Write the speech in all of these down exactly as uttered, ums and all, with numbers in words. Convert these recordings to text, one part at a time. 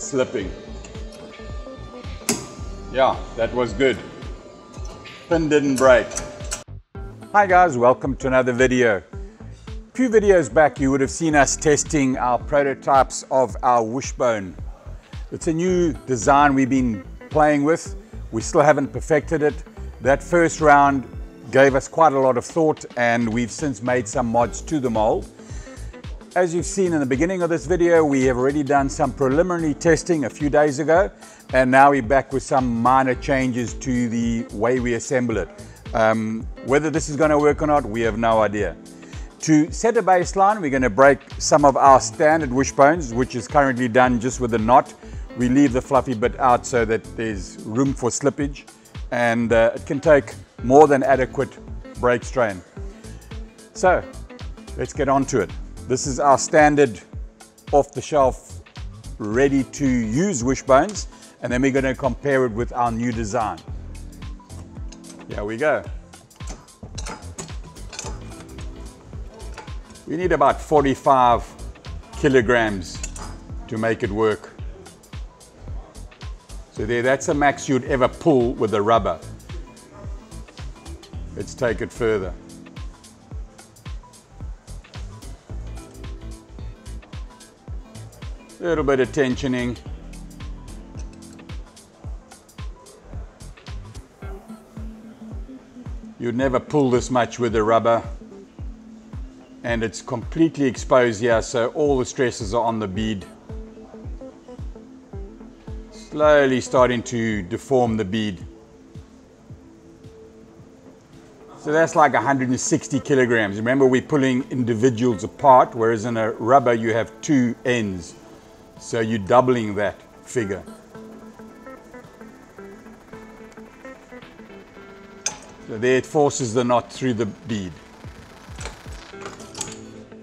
slipping. Yeah, that was good. Pin didn't break. Hi guys, welcome to another video. A few videos back you would have seen us testing our prototypes of our wishbone. It's a new design we've been playing with. We still haven't perfected it. That first round gave us quite a lot of thought, and we've since made some mods to the mold. As you've seen in the beginning of this video, we have already done some preliminary testing a few days ago, and now we're back with some minor changes to the way we assemble it. Um, whether this is going to work or not, we have no idea. To set a baseline, we're going to break some of our standard wishbones, which is currently done just with a knot. We leave the fluffy bit out so that there's room for slippage, and uh, it can take more than adequate brake strain. So let's get on to it. This is our standard off-the-shelf, ready-to-use wishbones, and then we're going to compare it with our new design. Here we go. We need about forty-five kilograms to make it work. So there, that's the max you'd ever pull with the rubber. Let's take it further. A little bit of tensioning. You'd never pull this much with the rubber. And it's completely exposed here, so all the stresses are on the bead. Slowly starting to deform the bead. So that's like one hundred sixty kilograms. Remember, we're pulling individuals apart, whereas in a rubber you have two ends. So you're doubling that figure. So there it forces the knot through the bead.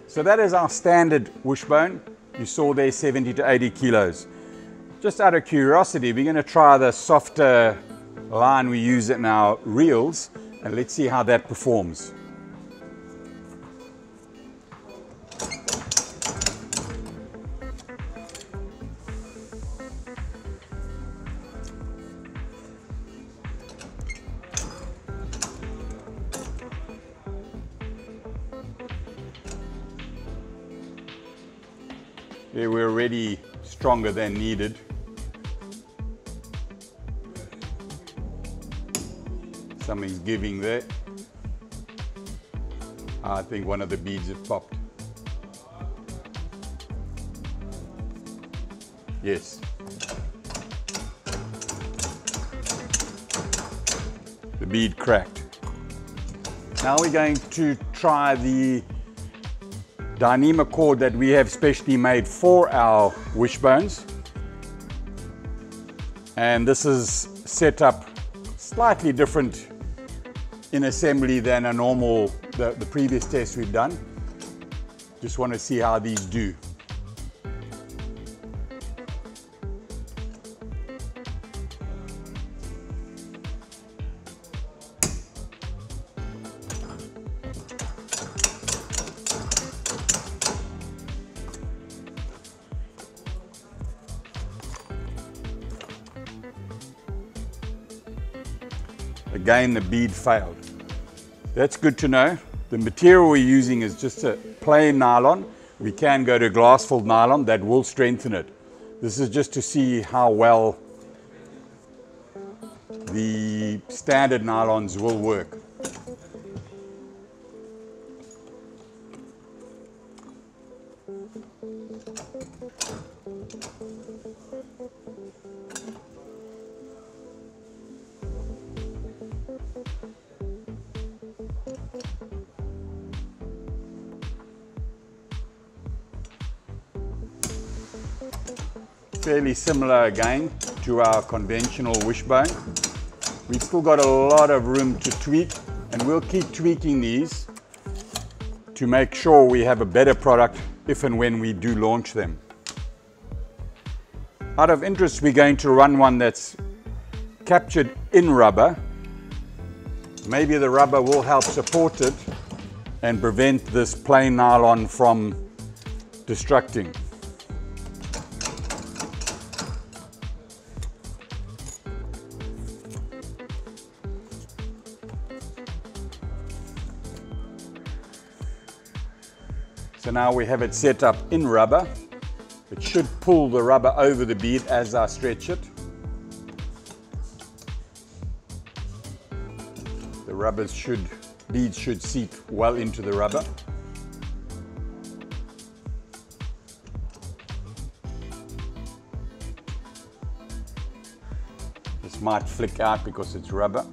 So that is our standard wishbone. You saw there seventy to eighty kilos. Just out of curiosity, we're gonna try the softer line we use in our reels, and let's see how that performs. They were already stronger than needed. Something's giving there. I think one of the beads have popped. Yes. The bead cracked. Now we're going to try the Dyneema cord that we have specially made for our wishbones, and this is set up slightly different in assembly than a normal the, the previous test we've done. Just want to see how these do. Again, the bead failed. That's good to know. The material we're using is just a plain nylon. We can go to glass-filled nylon, that will strengthen it. This is just to see how well the standard nylons will work. Fairly similar again to our conventional wishbone. We've still got a lot of room to tweak, and we'll keep tweaking these to make sure we have a better product if and when we do launch them. Out of interest, we're going to run one that's captured in rubber. Maybe the rubber will help support it and prevent this plain nylon from destructing. So now we have it set up in rubber. It should pull the rubber over the bead as I stretch it. The rubbers should, beads should seat well into the rubber. This might flick out because it's rubber.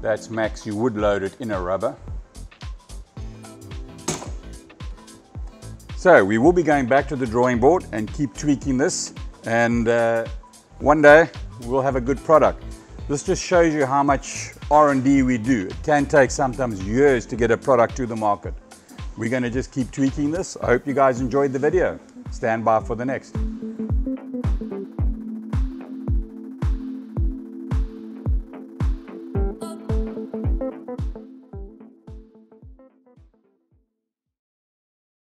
That's max, you would load it in a rubber. So we will be going back to the drawing board and keep tweaking this, and uh, one day we'll have a good product. This just shows you how much R and D we do. It can take sometimes years to get a product to the market. We're going to just keep tweaking this. I hope you guys enjoyed the video. Stand by for the next.